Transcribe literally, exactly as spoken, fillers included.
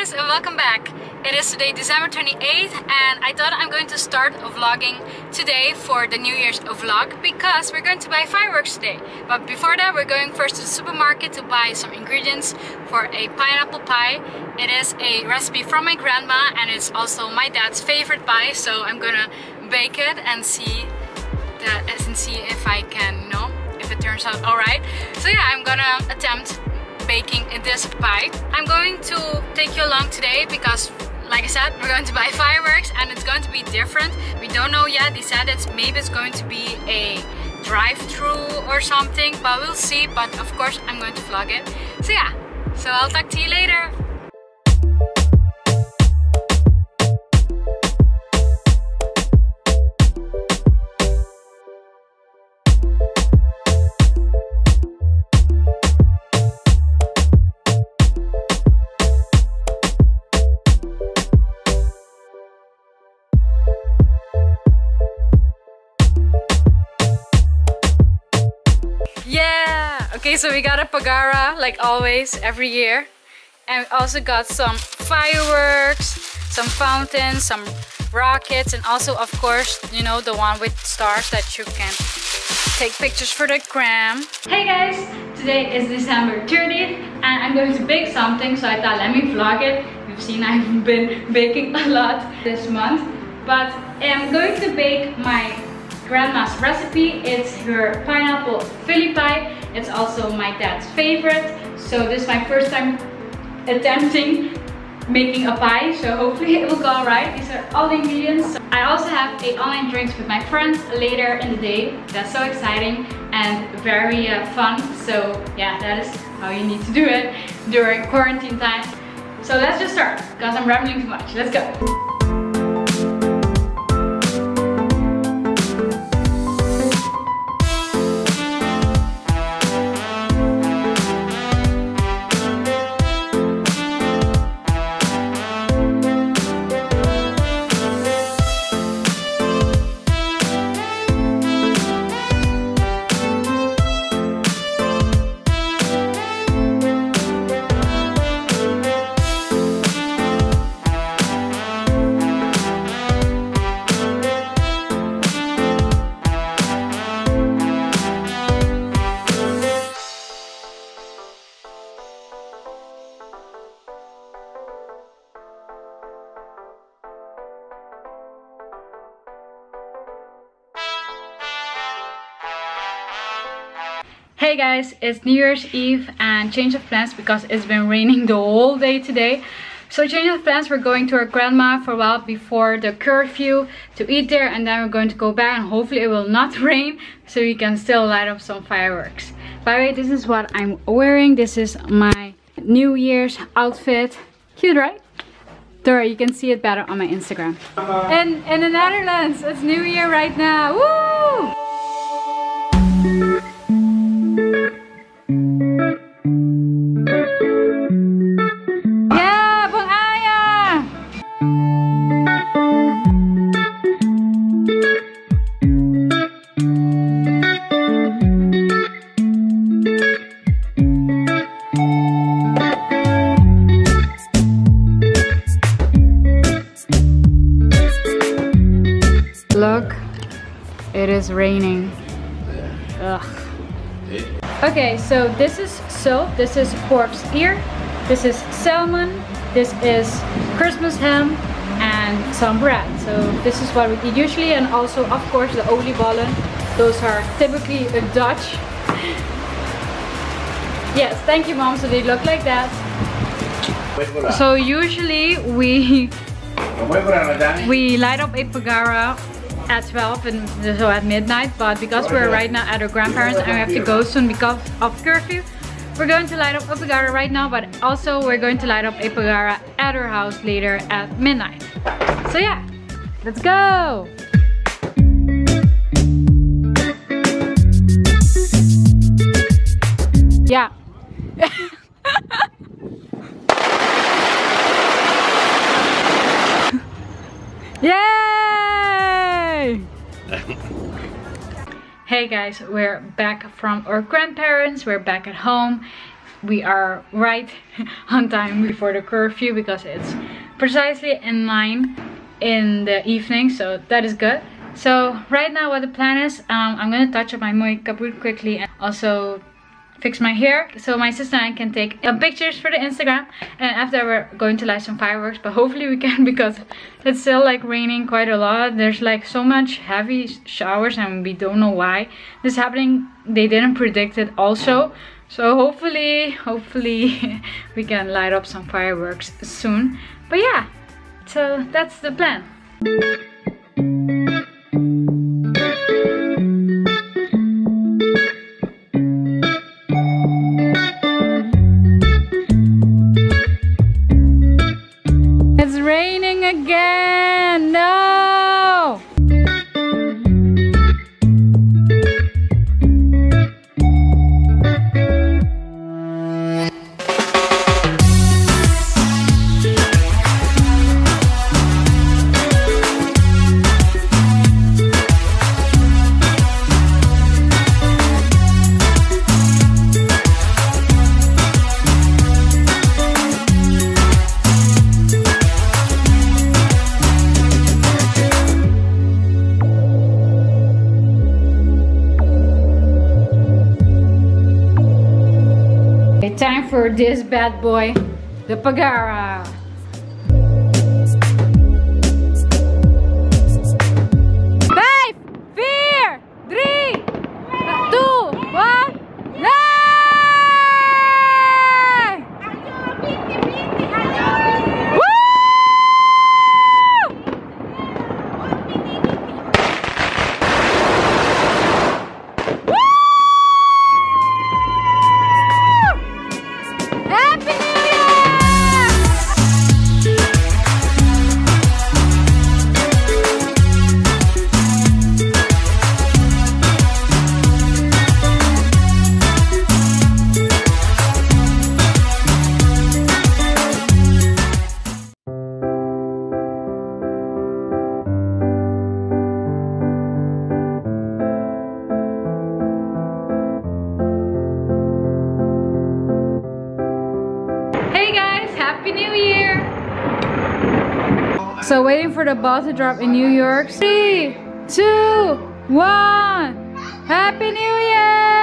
guys, and welcome back. It is today December twenty-eighth and I thought I'm going to start vlogging today for the New Year's vlog because we're going to buy fireworks today. But before that, we're going first to the supermarket to buy some ingredients for a pineapple pie. It is a recipe from my grandma and it's also my dad's favorite pie, so I'm gonna bake it and see that and see if I can, you know, if it turns out alright. So yeah, I'm gonna attempt baking this pie. I'm going to take you along today because, like I said, we're going to buy fireworks and it's going to be different. We don't know yet. They said it's maybe it's going to be a drive-through or something, but we'll see. But of course, I'm going to vlog it. So yeah, so I'll talk to you later. Okay, so we got a Pagara, like always, every year. And we also got some fireworks, some fountains, some rockets, and also, of course, you know, the one with stars that you can take pictures for the gram. Hey guys, today is December thirtieth, and I'm going to bake something, so I thought, let me vlog it. You've seen I've been baking a lot this month, but I'm going to bake my grandma's recipe. It's her pineapple philly pie. It's also my dad's favorite, so this is my first time attempting making a pie, so hopefully it will go all right. These are all the ingredients. I also have eight online drinks with my friends later in the day. That's so exciting and very uh, fun, so yeah, that is how you need to do it during quarantine time. So let's just start, because I'm rambling too much. Let's go! Hey guys, it's New Year's Eve and change of plans because it's been raining the whole day today. So change of plans, we're going to our grandma for a while before the curfew to eat there, and then we're going to go back and hopefully it will not rain so we can still light up some fireworks. By the way, this is what I'm wearing. This is my New Year's outfit. Cute, right? Dora, you can see it better on my Instagram. And in the Netherlands, it's New Year right now. Woo! Look, it is raining. Ugh. Okay, so this is soap, this is pork's ear, this is salmon, this is Christmas ham, and some bread. So this is what we eat usually, and also, of course, the oliebollen. Those are typically a Dutch. Yes, thank you, Mom, so they look like that. So usually we, we light up a Pagara at twelve, and so at midnight, but because we're right now at our grandparents and we have to go soon because of curfew, we're going to light up a Pagara right now, but also we're going to light up a Pagara at our house later at midnight. So yeah, let's go! Yeah. Yeah! Hey guys, we're back from our grandparents, we're back at home, we are right on time before the curfew, because it's precisely at nine in the evening, so that is good. So right now what the plan is, um, I'm gonna touch up my makeup really quickly and also fix my hair so my sister and I can take uh, pictures for the Instagram, and after we're going to light some fireworks, but hopefully we can, because it's still like raining quite a lot. There's like so much heavy showers and we don't know why this is happening. They didn't predict it also, so hopefully hopefully we can light up some fireworks soon. But yeah, so that's the plan. Time for this bad boy, the Pagara. Five, four, three, two, one, nine! Woo! Woo! Happy New Year! So waiting for the ball to drop in New York. Three, two, one! Happy New Year!